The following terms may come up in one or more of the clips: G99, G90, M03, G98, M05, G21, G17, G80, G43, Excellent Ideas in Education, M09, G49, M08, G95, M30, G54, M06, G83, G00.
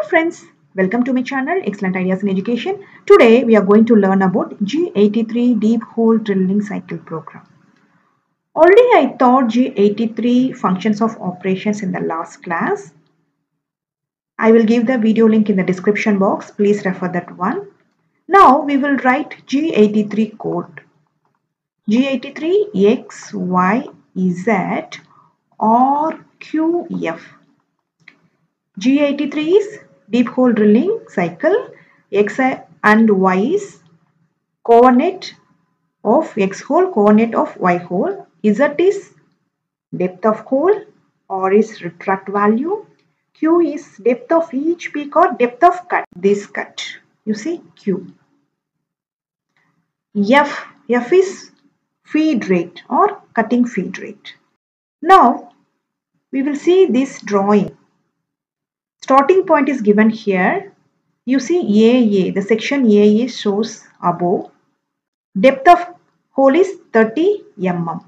Hi friends, welcome to my channel Excellent Ideas in Education. Today we are going to learn about G83 deep hole drilling cycle program. Already I taught G83 functions of operations in the last class. I will give the video link in the description box. Please refer that one. Now we will write G83 code. G83 X, Y, Z, R, Q, F. G83 is deep hole drilling cycle, X and Y is coordinate of X hole, coordinate of Y hole, Z is depth of hole, R is retract value, Q is depth of each peak or depth of cut, this cut, you see Q. F is feed rate or cutting feed rate. Now we will see this drawing. Starting point is given here. You see AA, the section AA shows above. Depth of hole is 30 mm.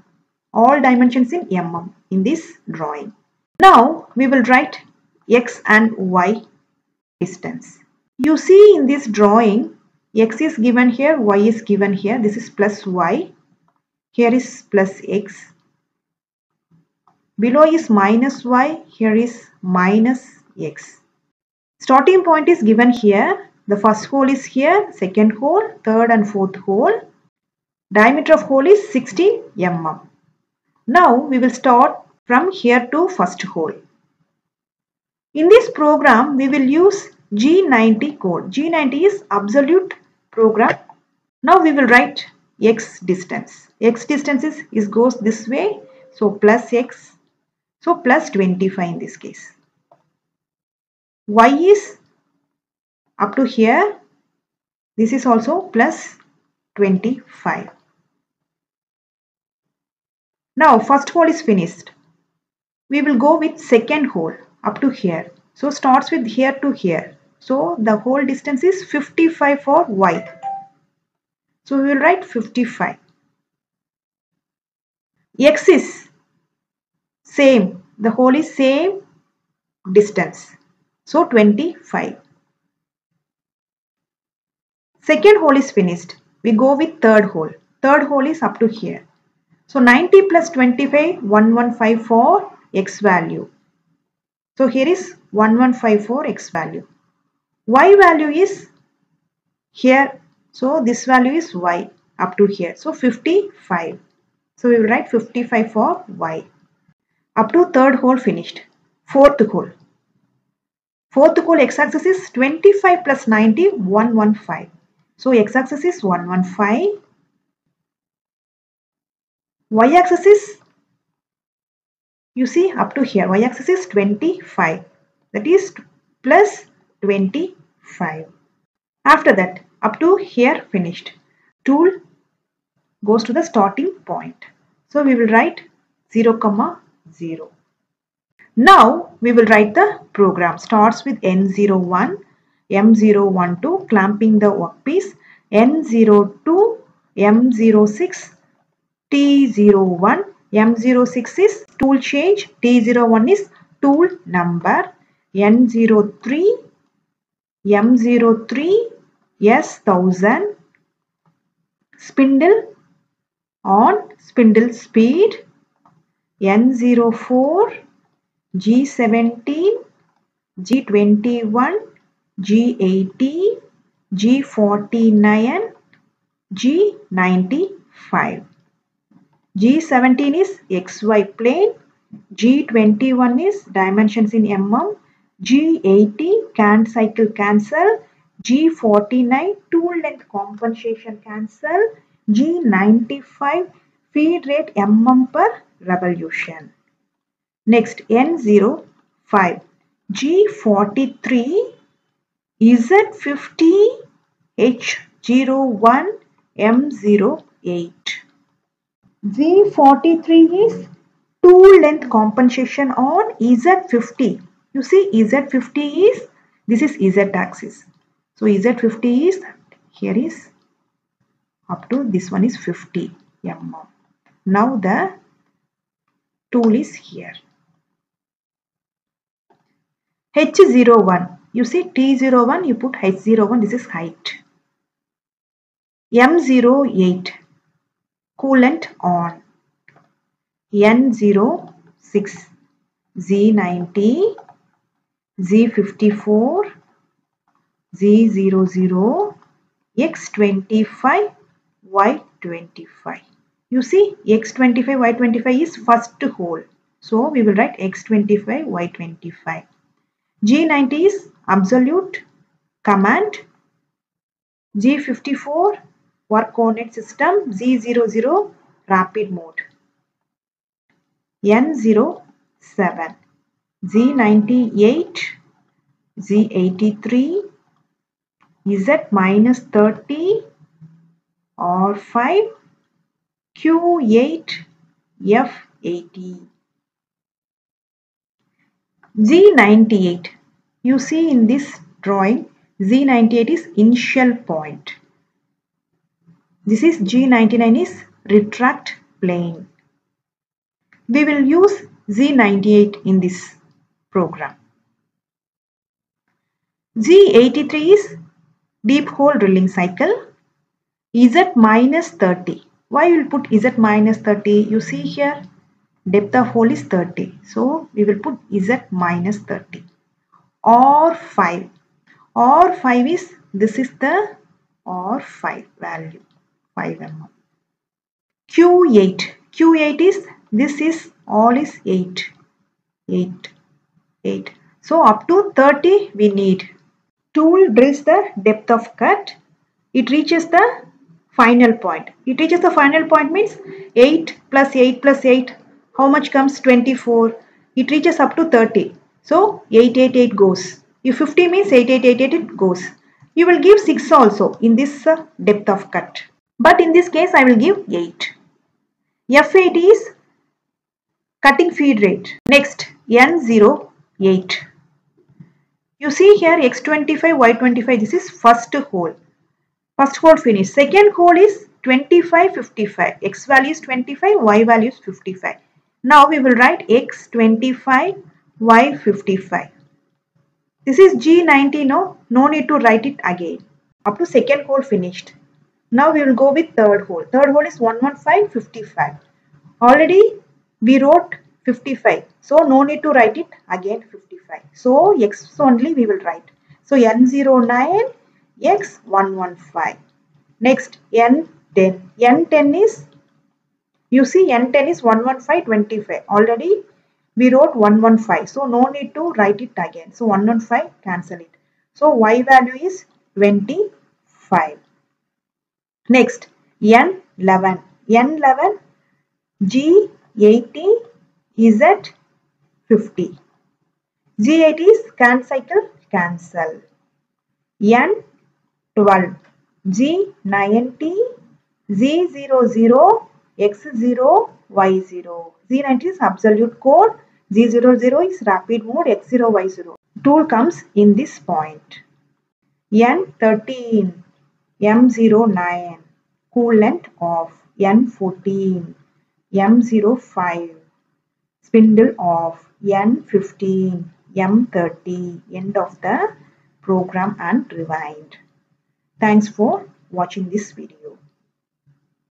All dimensions in mm in this drawing. Now we will write X and Y distance. You see in this drawing, X is given here, Y is given here. This is plus Y. Here is plus X. Below is minus Y. Here is minus X. Starting point is given here. The first hole is here, second hole, third and fourth hole. Diameter of hole is 60 mm. Now we will start from here to first hole. In this program, we will use G90 code. G90 is absolute program. Now we will write X distance. X distance is goes this way. So plus X. So plus 25 in this case. Y is up to here, this is also plus 25. Now first hole is finished. We will go with second hole up to here. So starts with here to here. So the whole distance is 55 for Y. So we will write 55. X is same, the hole is same distance. So 25. Second hole is finished. We go with third hole. Third hole is up to here. So 90 plus 25, 1154 X value. So here is 1154 X value. Y value is here. So this value is Y up to here. So 55. So we will write 55 for Y. Up to third hole finished. Fourth hole. Fourth hole x-axis is 25 plus 90, 115. So x-axis is 115. Y-axis is, you see up to here, y-axis is 25. That is plus 25. After that, up to here finished. Tool goes to the starting point. So we will write 0,0. Now we will write the program. Starts with N01, M012 clamping the workpiece, N02, M06, T01, M06 is tool change, T01 is tool number, N03, M03, S1000, spindle on, spindle speed, N04, G17, G21, G80, G49, G95. G17 is XY plane, G21 is dimensions in mm, G80 can cycle cancel, G49 tool length compensation cancel, G95 feed rate mm per revolution. Next N05, G43, Z50, H01, M08. G43 is tool length compensation on Z50. You see Z50 is, this is Z axis. So Z50 is, here is up to this one is 50 mm. Now the tool is here. H01, You see T01, you put H01, this is height. M08, coolant on. N06, G90, G54, G00, X25, Y25. You see X25, Y25 is first hole. So we will write X25, Y25. G90 is absolute command. G54 work coordinate system. G00 rapid mode. N07, G98, G83, Z-30, R5, Q8, F80. G98. You see in this drawing, G98 is initial point. This is G99 is retract plane. We will use G98 in this program. G83 is deep hole drilling cycle. Z-30. Why you will put Z-30? You see here, depth of hole is 30. So we will put Z-30. R5. R5 is, this is the R5 value. 5 mm. Q8. Q8 is, this is, all is 8. 8. 8. So up to 30 we need. Tool drills the depth of cut. It reaches the final point. It reaches the final point means 8 plus 8 plus 8. How much comes? 24. It reaches up to 30. So 888 goes. If 50 means 8888 it goes. You will give 6 also in this depth of cut. But in this case I will give 8. F8 is cutting feed rate. Next N08. You see here X25, Y25, this is first hole. First hole finished. Second hole is 25, 55. X value is 25, Y value is 55. Now we will write X25, Y55. This is G90, no need to write it again. Up to second hole finished. Now we will go with third hole. Third hole is 115, 55. Already we wrote 55. So no need to write it again 55. So X only we will write. So N09, X115. Next N10. N10 is, you see N10 is 115, 25. Already we wrote 115. So no need to write it again. So 115 cancel it. So Y value is 25. Next N11. N11 G80 Z50. G80 is can cycle cancel. N12 G90 G00 X0, Y0. G90 is absolute code, G00 is rapid mode, X0, Y0. Tool comes in this point. N13, M09, coolant off. N14, M05, spindle off. N15, M30, end of the program and rewind. Thanks for watching this video.